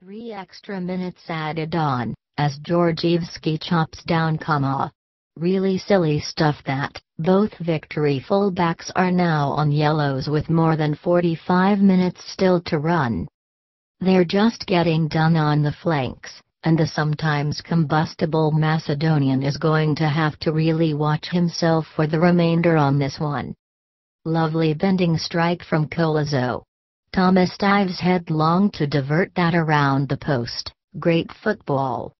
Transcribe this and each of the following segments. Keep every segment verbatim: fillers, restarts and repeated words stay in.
Three extra minutes added on, as Georgievski chops down Kama. Really silly stuff that. Both victory fullbacks are now on yellows with more than forty-five minutes still to run. They're just getting done on the flanks, and the sometimes combustible Macedonian is going to have to really watch himself for the remainder on this one. Lovely bending strike from Kolozo. Thomas dives headlong to divert that around the post. Great football.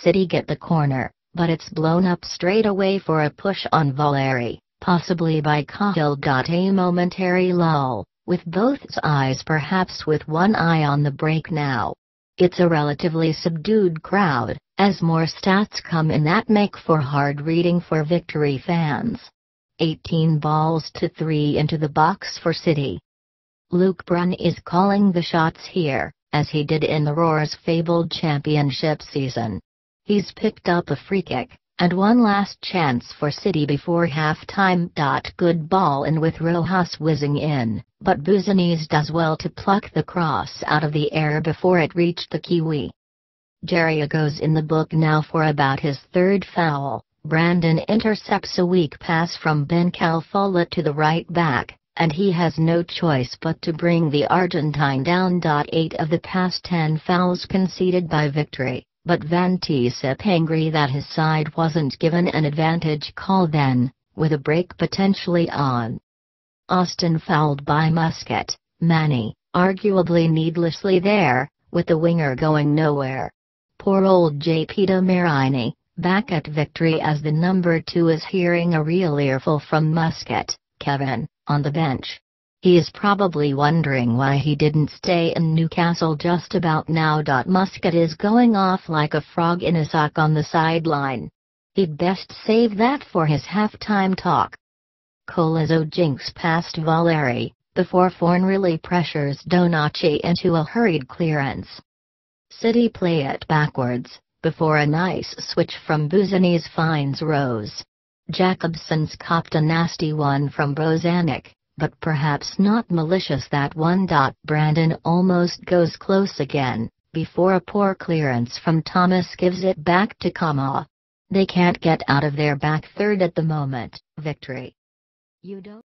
City get the corner, but it's blown up straight away for a push on Valeri, possibly by Cahill. A momentary lull, with both eyes perhaps with one eye on the break now. It's a relatively subdued crowd, as more stats come in that make for hard reading for victory fans. eighteen balls to three into the box for City. Luke Brunn is calling the shots here, as he did in the Roar's fabled championship season. He's picked up a free kick, and one last chance for City before halftime. Good ball in with Rojas whizzing in, but Buzanese does well to pluck the cross out of the air before it reached the Kiwi. Jerrya goes in the book now for about his third foul. Brandon intercepts a weak pass from Ben Calfalla to the right back, and he has no choice but to bring the Argentine down. Eight of the past ten fouls conceded by victory. But Van Tisip angry that his side wasn't given an advantage call then, with a break potentially on. Austin fouled by Muscat, Manny, arguably needlessly there, with the winger going nowhere. Poor old J P DeMarini, back at victory as the number two is hearing a real earful from Muscat, Kevin, on the bench. He is probably wondering why he didn't stay in Newcastle just about now. Muscat is going off like a frog in a sock on the sideline. He'd best save that for his halftime talk. Kolozo jinks past Valeri, before Forn really pressures Donachi into a hurried clearance. City play it backwards, before a nice switch from Buzanese finds Rose. Jacobson's copped a nasty one from Bozanic, but perhaps not malicious that one. Brandon almost goes close again, before a poor clearance from Thomas gives it back to Kama. They can't get out of their back third at the moment. Victory. You don't